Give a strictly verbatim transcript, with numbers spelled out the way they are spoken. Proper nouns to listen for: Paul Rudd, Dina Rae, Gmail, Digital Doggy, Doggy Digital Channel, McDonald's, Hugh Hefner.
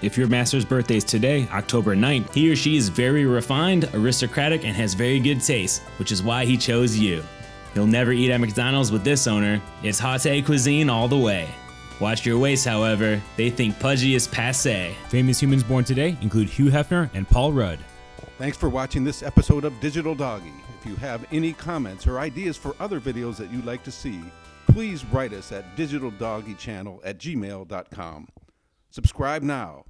If your master's birthday is today, October ninth, he or she is very refined, aristocratic, and has very good taste, which is why he chose you. You'll never eat at McDonald's with this owner. It's haute cuisine all the way. Watch your waist, however. They think pudgy is passé. Famous humans born today include Hugh Hefner and Paul Rudd. Thanks for watching this episode of Digital Doggy. If you have any comments or ideas for other videos that you'd like to see, please write us at digitaldoggychannel at gmail dot com. Subscribe now.